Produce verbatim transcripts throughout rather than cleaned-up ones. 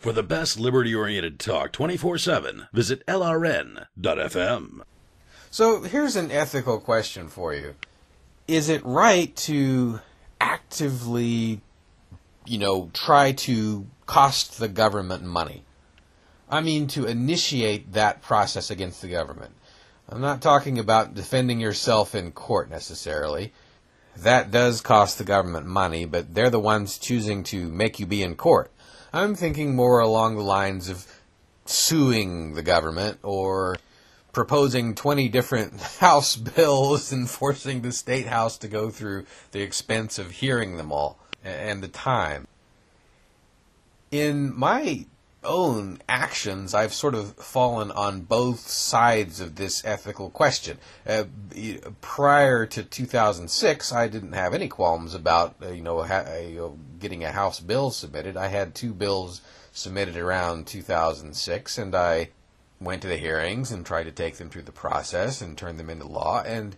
For the best liberty-oriented talk twenty-four seven, visit L R N dot F M. So here's an ethical question for you. Is it right to actively, you know, try to cost the government money? I mean, to initiate that process against the government. I'm not talking about defending yourself in court necessarily. That does cost the government money, but they're the ones choosing to make you be in court. I'm thinking more along the lines of suing the government or proposing twenty different House bills and forcing the State House to go through the expense of hearing them all and the time. In my own actions, I've sort of fallen on both sides of this ethical question. Uh, prior to two thousand six, I didn't have any qualms about uh, you know ha uh, getting a House bill submitted. I had two bills submitted around two thousand six, and I went to the hearings and tried to take them through the process and turn them into law. And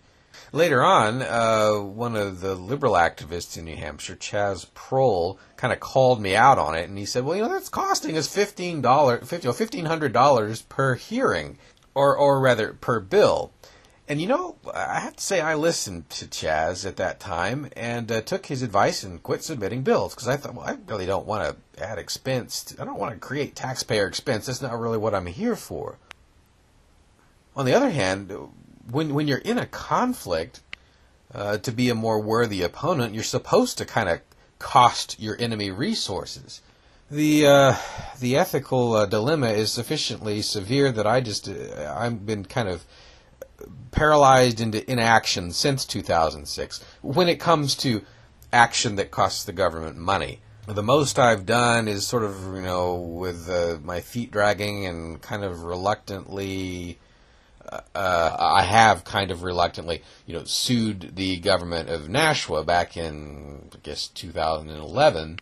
later on, uh, one of the liberal activists in New Hampshire, Chaz Prohl, kind of called me out on it, and he said, well, you know, that's costing us fifteen dollars, fifteen hundred dollars per hearing, or, or rather, per bill. And, you know, I have to say I listened to Chaz at that time and uh, took his advice and quit submitting bills, because I thought, well, I really don't want to add expense. To, I don't want to create taxpayer expense. That's not really what I'm here for. On the other hand, When, when you're in a conflict, uh, to be a more worthy opponent, you're supposed to kind of cost your enemy resources. The, uh, the ethical uh, dilemma is sufficiently severe that I just, uh, I've been kind of paralyzed into inaction since two thousand six when it comes to action that costs the government money. The most I've done is sort of, you know, with uh, my feet dragging and kind of reluctantly... Uh, I have kind of reluctantly, you know, sued the government of Nashua back in, I guess, two thousand eleven,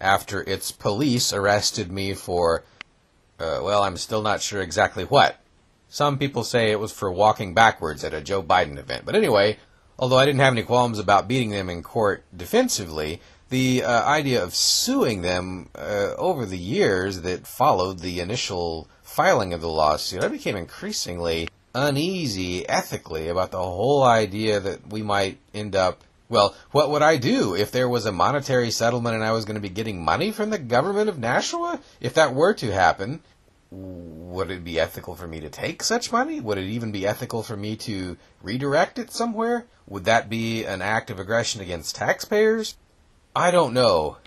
after its police arrested me for, uh, well, I'm still not sure exactly what. Some people say it was for walking backwards at a Joe Biden event. But anyway, although I didn't have any qualms about beating them in court defensively, the uh, idea of suing them uh, over the years that followed the initial filing of the lawsuit, I became increasingly uneasy ethically about the whole idea that we might end up, well, what would I do if there was a monetary settlement and I was going to be getting money from the government of Nashua? If that were to happen, would it be ethical for me to take such money? Would it even be ethical for me to redirect it somewhere? Would that be an act of aggression against taxpayers? I don't know.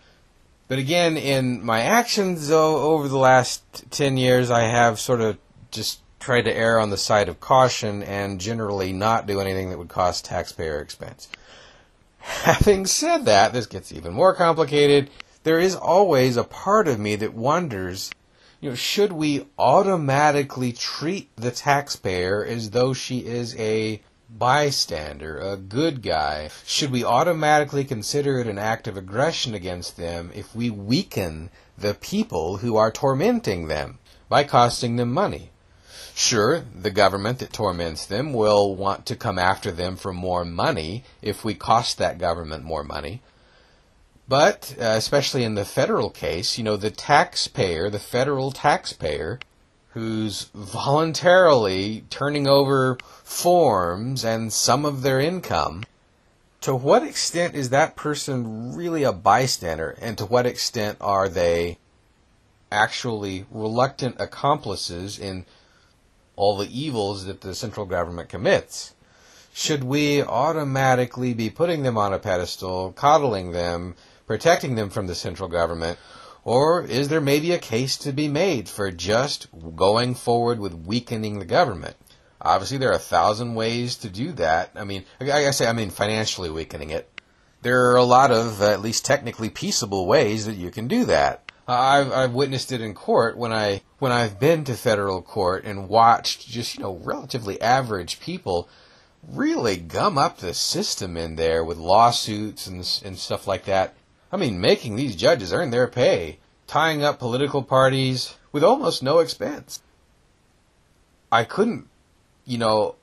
But again, in my actions though, over the last ten years, I have sort of just tried to err on the side of caution and generally not do anything that would cost taxpayer expense. Having said that, this gets even more complicated. There is always a part of me that wonders, you know, should we automatically treat the taxpayer as though she is a bystander, a good guy? Should we automatically consider it an act of aggression against them if we weaken the people who are tormenting them by costing them money? Sure, the government that torments them will want to come after them for more money if we cost that government more money. But, uh, especially in the federal case, you know, the taxpayer, the federal taxpayer, who's voluntarily turning over forms and some of their income, to what extent is that person really a bystander, and to what extent are they actually reluctant accomplices in all the evils that the central government commits? Should we automatically be putting them on a pedestal, coddling them, protecting them from the central government? Or is there maybe a case to be made for just going forward with weakening the government? Obviously, there are a thousand ways to do that. I mean, I say, I mean, financially weakening it. There are a lot of, uh, at least technically, peaceable ways that you can do that. Uh, I've, I've witnessed it in court when I when I've been to federal court and watched just, you know, relatively average people really gum up the system in there with lawsuits and and stuff like that. I mean, making these judges earn their pay, tying up political parties with almost no expense. I couldn't, you know,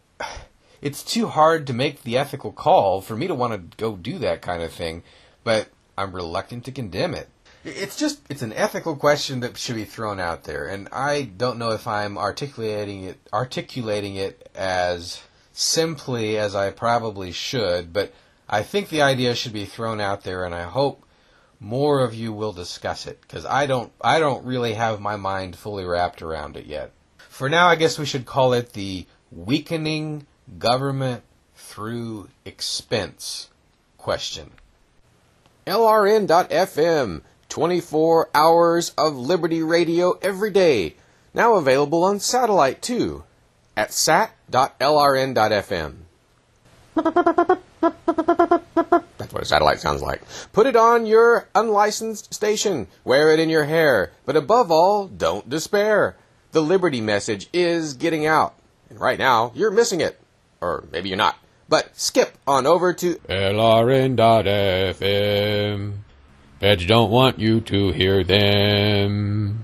it's too hard to make the ethical call for me to want to go do that kind of thing, but I'm reluctant to condemn it. It's just, it's an ethical question that should be thrown out there, and I don't know if I'm articulating it, articulating it as simply as I probably should, but I think the idea should be thrown out there, and I hope more of you will discuss it, because I don't, I don't really have my mind fully wrapped around it yet. For now, I guess we should call it the weakening government through expense question. L R N dot F M. twenty-four hours of Liberty Radio every day. Now available on satellite, too, at sat dot L R N dot F M. That's what a satellite sounds like. Put it on your unlicensed station. Wear it in your hair. But above all, don't despair. The Liberty message is getting out. And right now, you're missing it. Or maybe you're not. But skip on over to L R N dot F M. Feds don't want you to hear them.